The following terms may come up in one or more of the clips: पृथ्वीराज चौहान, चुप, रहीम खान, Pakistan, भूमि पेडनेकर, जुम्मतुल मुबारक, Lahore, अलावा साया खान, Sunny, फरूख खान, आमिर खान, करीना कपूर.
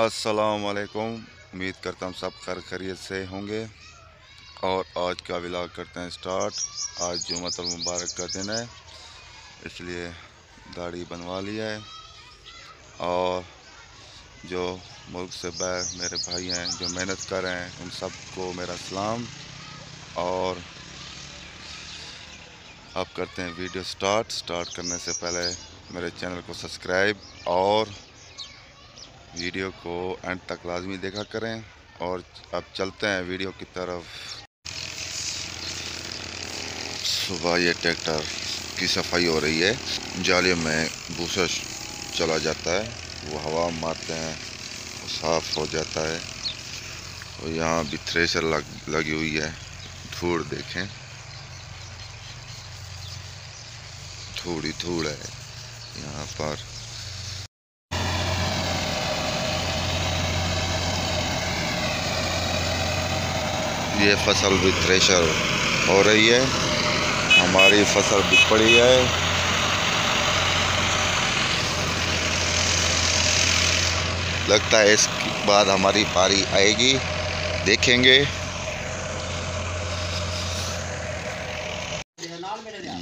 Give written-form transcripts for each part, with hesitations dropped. अस्सलाम वालेकुम। उम्मीद करता हूँ सब खैर खैरियत से होंगे। और आज का व्लॉग करते हैं स्टार्ट। आज जुम्मतुल मुबारक का दिन है, इसलिए दाढ़ी बनवा लिया है। और जो मुल्क से बाहर मेरे भाई हैं जो मेहनत कर रहे हैं, उन सबको मेरा सलाम। और अब करते हैं वीडियो स्टार्ट। करने से पहले मेरे चैनल को सब्सक्राइब और वीडियो को एंड तक लाजमी देखा करें। और अब चलते हैं वीडियो की तरफ। सुबह ये ट्रैक्टर की सफाई हो रही है। जालियों में भूसा चला जाता है, वो हवा मारते हैं, वो साफ़ हो जाता है। और यहाँ भी थ्रेशर लगी हुई है। धूड़ देखें, थोड़ी धूड़ है यहाँ पर। ये फसल भी थ्रेशर हो रही है, हमारी फसल भी पड़ी है। लगता है इसके बाद हमारी पारी आएगी, देखेंगे।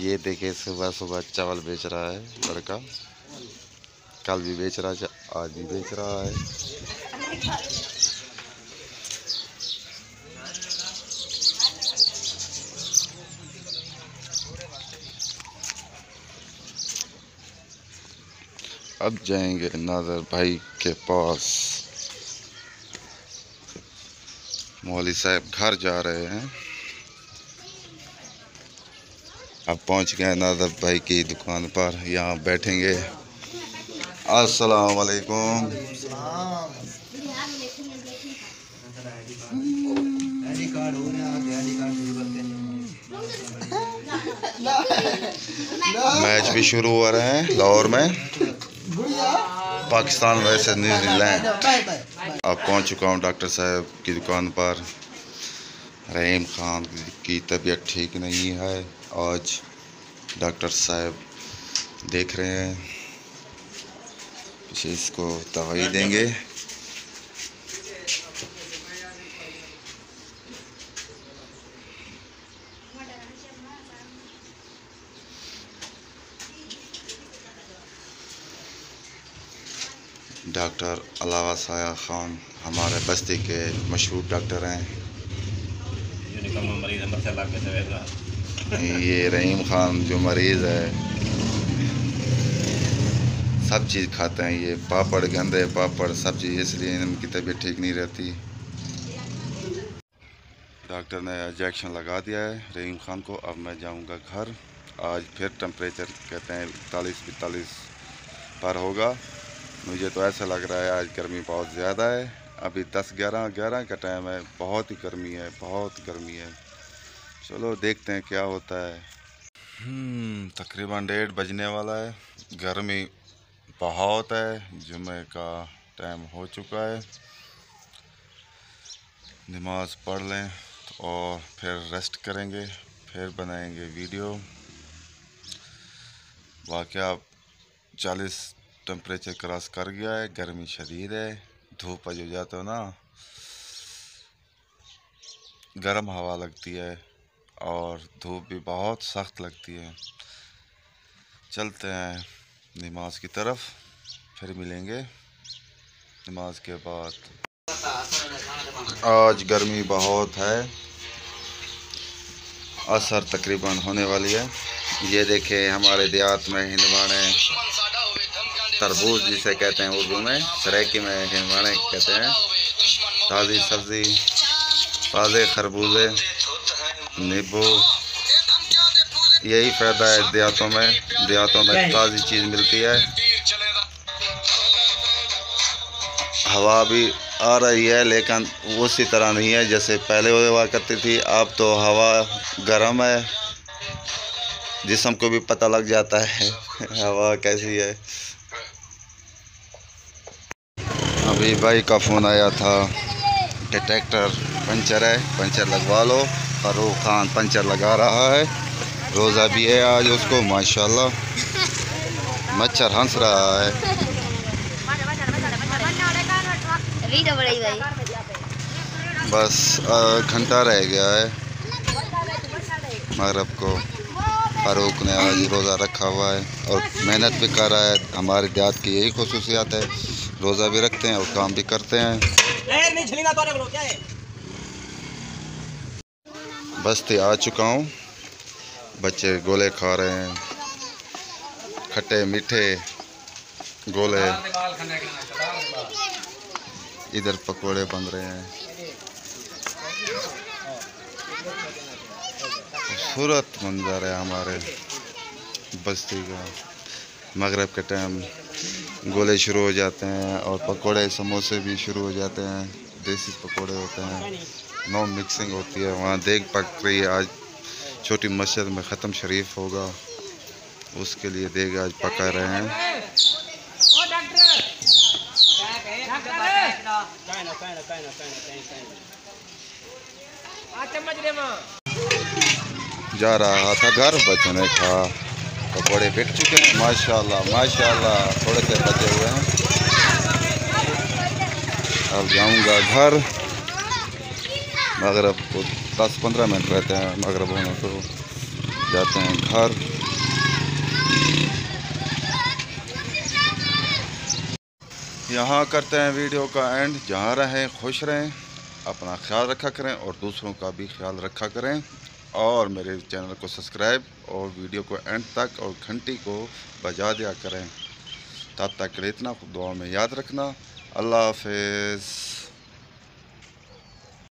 ये देखे सुबह सुबह चावल बेच रहा है लड़का। कल भी बेच रहा है, आज भी बेच रहा है। अब जाएंगे नादर भाई के पास। मौली साहब घर जा रहे हैं। अब पहुंच गए नादर भाई की दुकान पर, यहाँ बैठेंगे। अस्सलाम वालेकुम। मैच भी शुरू हो रहे हैं लाहौर में, पाकिस्तान वैसे न्यूजीलैंड। अब पहुंच चुका हूं डॉक्टर साहब की दुकान पर। रहीम खान की तबीयत ठीक नहीं है, आज डॉक्टर साहब देख रहे हैं, पीछे इसको दवाई देंगे। डॉक्टर अलावा साया खान हमारे बस्ती के मशहूर डॉक्टर हैं। ये रहीम खान जो मरीज़ है, सब चीज़ खाते हैं। ये पापड़, गंदे पापड़, सब चीज़, इसलिए इनकी तबीयत ठीक नहीं रहती। डॉक्टर ने इंजेक्शन लगा दिया है रहीम खान को। अब मैं जाऊंगा घर। आज फिर टेम्परेचर कहते हैं 41-42 पर होगा। मुझे तो ऐसा लग रहा है आज गर्मी बहुत ज़्यादा है। अभी 10-11 का टाइम है, बहुत ही गर्मी है, बहुत गर्मी है। चलो देखते हैं क्या होता है। तकरीबन 1:30 बजने वाला है, गर्मी बहुत है। जुमे का टाइम हो चुका है, नमाज पढ़ लें और फिर रेस्ट करेंगे, फिर बनाएंगे वीडियो। वाकया 40 टेम्परेचर क्रॉस कर गया है, गर्मी शदीद है। धूप आ जाता हो ना, गर्म हवा लगती है और धूप भी बहुत सख्त लगती है। चलते हैं नमाज की तरफ, फिर मिलेंगे नमाज के बाद। आज गर्मी बहुत है, असर तकरीबन होने वाली है। ये देखें हमारे देहात में हिंदवाने, तरबूज जिसे कहते हैं उर्दू में, सरेकी में हिंदवाने कहते हैं। ताज़ी सब्ज़ी, ताज़े खरबूजे, नींबू, यही फ़ायदा है देहातों में। देहातों में ताज़ी चीज़ मिलती है। हवा भी आ रही है, लेकिन उसी तरह नहीं है जैसे पहले हुआ करती थी। अब तो हवा गर्म है, जिस्म को भी पता लग जाता है हवा कैसी है। अभी भाई का फ़ोन आया था कि ट्रैक्टर पंचर है, पंचर लगवा लो। फरूख खान पंचर लगा रहा है, रोज़ा भी है आज उसको। माशाल्लाह मच्छर हंस रहा है। बस घंटा रह गया है मगरब को। फारूक ने आज रोज़ा रखा हुआ है और मेहनत भी कर रहा है। हमारे देहात की यही खसूसियात है, रोज़ा भी रखते हैं और काम भी करते हैं। बस्ती आ चुका हूँ, बच्चे गोले खा रहे हैं, खट्टे मीठे गोले। इधर पकोड़े बन रहे हैं। खूबसूरत मंजर है हमारे बस्ती का। मगरिब के टाइम गोले शुरू हो जाते हैं और पकोड़े समोसे भी शुरू हो जाते हैं। देसी पकोड़े होते हैं, नो मिक्सिंग होती है। वहाँ देख पक रही है। आज छोटी मस्जिद में ख़त्म शरीफ होगा, उसके लिए देख आज पका रहे हैं। जा रहा था घर, बच्चों ने खा तो बड़े बिक चुके हैं। माशाल्लाह माशाल्लाह, थोड़े से बचे हुए हैं। अब जाऊंगा घर। मगरब को 10-15 मिनट रहते हैं मगरब होने को, जाते हैं घर। यहाँ करते हैं वीडियो का एंड। जहाँ रहें खुश रहें, अपना ख्याल रखा करें और दूसरों का भी ख्याल रखा करें। और मेरे चैनल को सब्सक्राइब और वीडियो को एंड तक और घंटी को बजा दिया करें। तब तक के लिए इतना दुआ में याद रखना। अल्लाह हाफिज़।